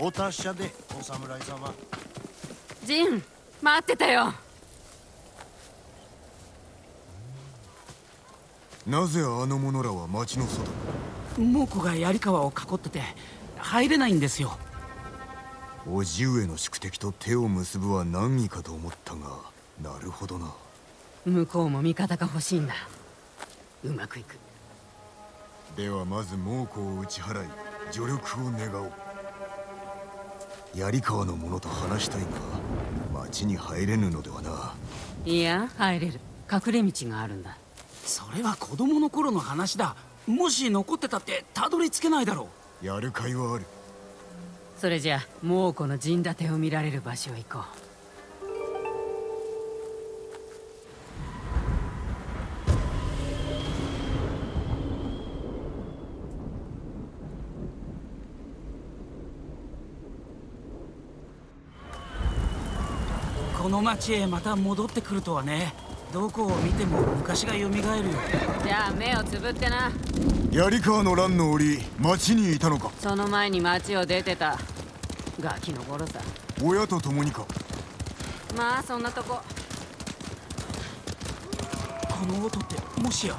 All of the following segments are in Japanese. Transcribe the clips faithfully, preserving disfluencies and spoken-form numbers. お達者でお侍様。ジン、待ってたよ。なぜあの者らは町の外？猛虎が槍川を囲ってて入れないんですよ。叔父上の宿敵と手を結ぶは難儀かと思ったが、なるほどな。向こうも味方が欲しいんだ。うまくいく。ではまず猛虎を打ち払い、助力を願おう。槍川の者と話したいが、町に入れぬのではな。いや、入れる。隠れ道があるんだ。それは子供の頃の話だ。もし残ってたってたどり着けないだろう。やる甲斐はある。それじゃあ猛虎の陣立てを見られる場所へ行こう。この町へまた戻ってくるとはね。どこを見ても昔がよみがえるよ。じゃあ目をつぶってな。槍川の乱の折、町にいたのか？その前に町を出てた。ガキの頃さ。親と共にか？まあそんなとこ。この音ってもしや。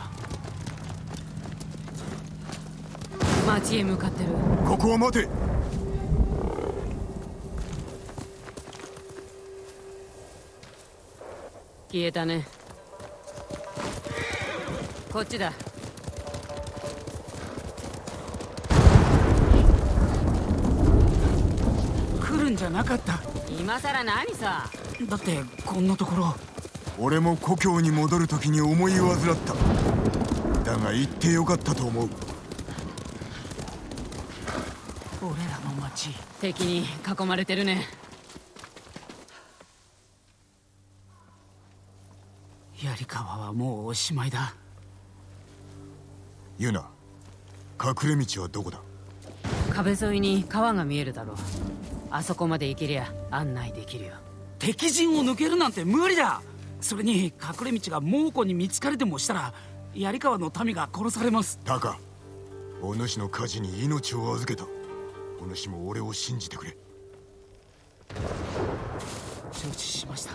町へ向かってる。ここは待て。消えたね。こっちだ。来るんじゃなかった。今さら何さ。だってこんなところ。俺も故郷に戻るときに思い煩った。だが行ってよかったと思う。俺らの町、敵に囲まれてるね。槍川はもうおしまいだ。ユナ、隠れ道はどこだ？壁沿いに川が見えるだろう。あそこまで行けりゃ案内できるよ。敵陣を抜けるなんて無理だ。それに隠れ道が猛虎に見つかれてもしたら、槍川の民が殺されます。タカ、お主の火事に命を預けた。お主も俺を信じてくれ。承知しました。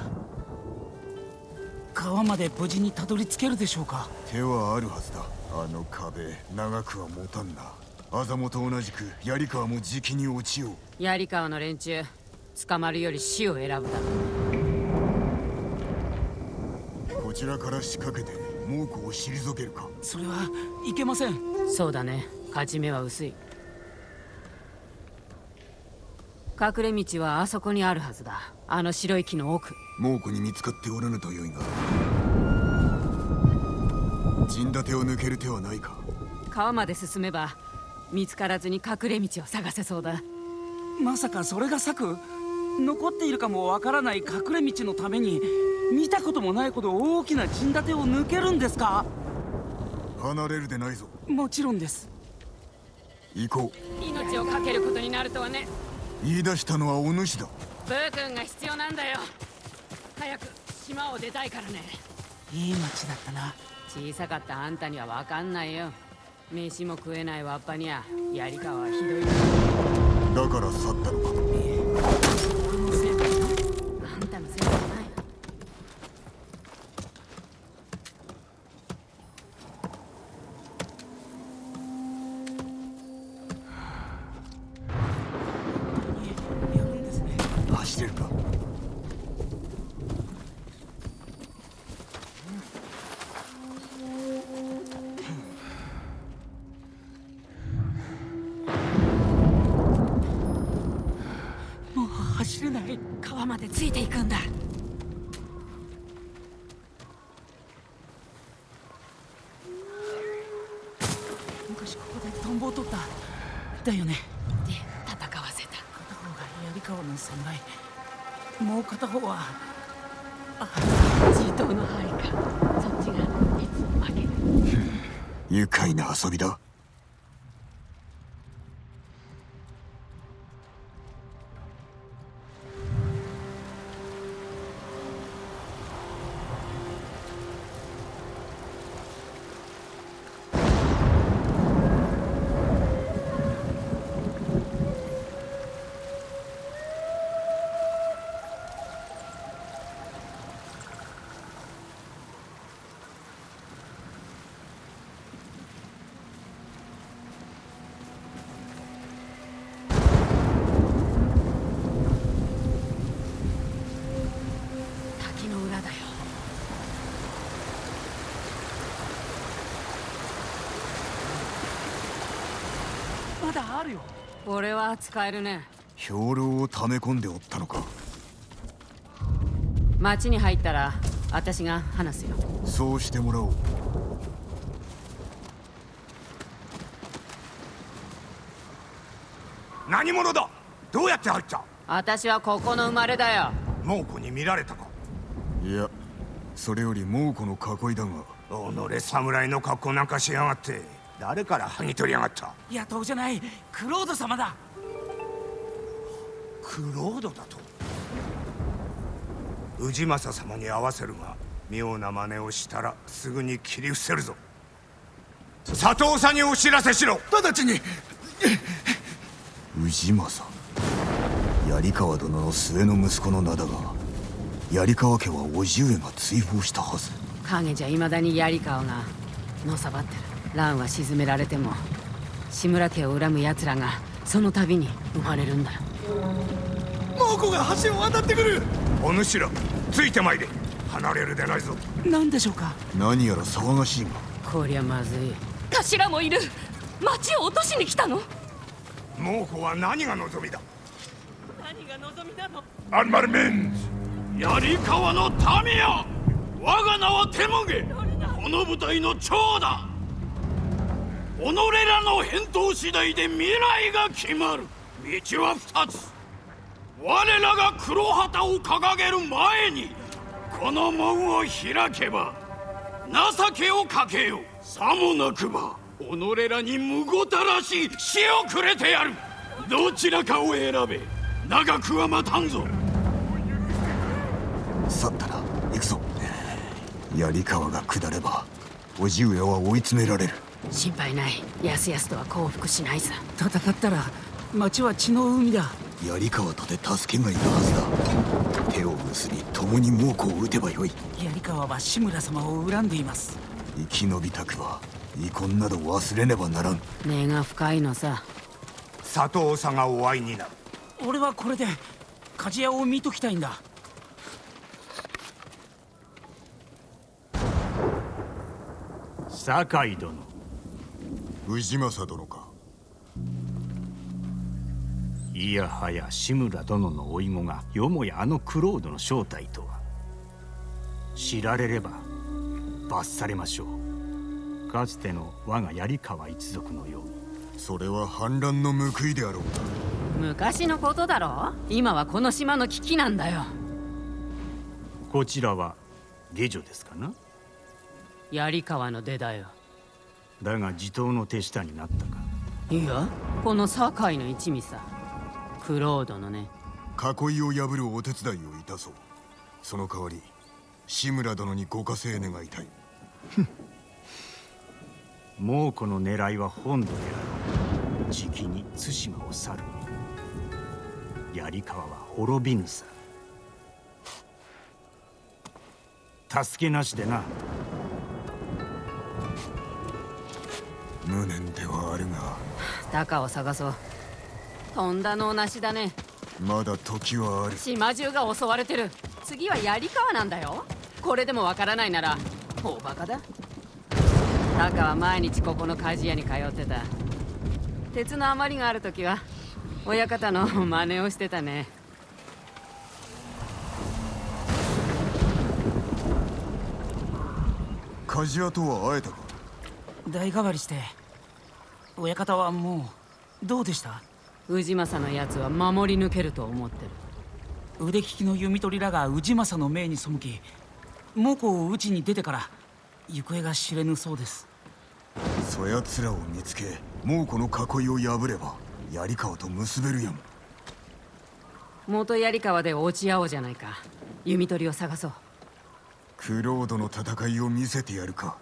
川まで無事にたどり着けるでしょうか？手はあるはずだ。あの壁、長くは持たんな。あざもと同じく槍川もじきに落ちよう。槍川の連中、捕まるより死を選ぶだ。こちらから仕掛けて猛虎を退けるか？それはいけません。そうだね、勝ち目は薄い。隠れ道はあそこにあるはずだ。あの白い木の奥。猛虎に見つかっておらぬとよいが、陣立てを抜ける手はないか？川まで進めば見つからずに隠れ道を探せそうだ。まさかそれが策？残っているかもわからない隠れ道のために、見たこともないほど大きな陣立てを抜けるんですか？離れるでないぞ。もちろんです。行こう。命を懸けることになるとはね。言い出したのはお主だ。ブー君が必要なんだよ。早く島を出たいからね。いい町だったな。小さかったあんたには分かんないよ。飯も食えないわっぱにゃ槍川はひどい。だから去ったのか？俺のせいだよ。あんたのせいじゃない。川までついていくんだ。昔ここでトンボを取った。だよね。で、戦わせた。片方が槍川の侍、もう片方はあ地頭の範囲か。そっちがいつも負ける。愉快な遊びだ。あるよ。俺は使えるね。兵糧を溜め込んでおったのか。町に入ったら私が話すよ。そうしてもらおう。何者だ。どうやって入った。私はここの生まれだよ。猛虎に見られたか。いや、それより猛虎の囲いだが。おのれ、侍の格好なんかしやがって。誰から剥ぎ取りやがった。いや、そうじゃない、クロード様だ。クロードだと。氏政様に合わせるが、妙な真似をしたらすぐに切り伏せるぞ。佐藤さんにお知らせしろ。直ちに。氏政、槍川殿の末の息子の名だが、槍川家は叔父上が追放したはず。影じゃいまだに槍川がのさばってる。蘭は沈められても志村家を恨む奴らがその度に生まれるんだよ。猛虎が橋を渡ってくる。お主らついてまいれ。離れるでないぞ。何でしょうか。何やら騒がしいが。こりゃまずい。頭もいる。町を落としに来たの。猛虎は何が望みだ。何が望みなの。アンマルメンズ、槍川の民よ、我が名はテモゲ、この部隊の長だ。己らの返答次第で未来が決まる。道は二つ。我らが黒旗を掲げる前にこの門を開けば情けをかけよう。さもなくば己らにむごたらしい死をくれてやる。どちらかを選べ。長くは待たんぞ。去ったら行くぞ。槍川が下れば叔父上は追い詰められる。心配ない。やすやすとは降伏しないさ。戦ったら町は血の海だ。槍川とて助けがいたはずだ。手を結び共に猛虎を撃てばよい。槍川は志村様を恨んでいます。生き延びたくは遺恨など忘れねばならん。根が深いのさ。佐藤さんがお会いになる。俺はこれで鍛冶屋を見ときたいんだ。酒井殿。氏政殿か。いやはや志村殿の甥子がよもやあのクロードの正体とは。知られれば罰されましょう。かつての我が槍川一族のように。それは反乱の報いであろうか。昔のことだろう。今はこの島の危機なんだよ。こちらは下女ですかな。槍川の出だよ。だが地頭の手下になったか。いや、この堺の一味さ。クロードのね。囲いを破るお手伝いをいたそう。その代わり志村殿にご加勢願いたい。ふん猛虎の狙いは本土であろう。じきに対馬を去る。槍川は滅びぬさ。助けなしでな。無念ではあるが鷹を探そう。とんだのなしだね。まだ時はある。島中が襲われてる。次は槍川なんだよ。これでもわからないならおバカだ。タカは毎日ここの鍛冶屋に通ってた。鉄の余りがあるときは親方の真似をしてたね。鍛冶屋とは会えたか。代替わりして親方はもう。どうでした。氏政のやつは守り抜けると思ってる。腕利きの弓取りらが氏政の命に背き猛虎を打ちに出てから行方が知れぬそうです。そやつらを見つけ猛虎の囲いを破れば槍川と結べるやも。元槍川で落ち合おうじゃないか。弓取りを探そう。クロードの戦いを見せてやるか。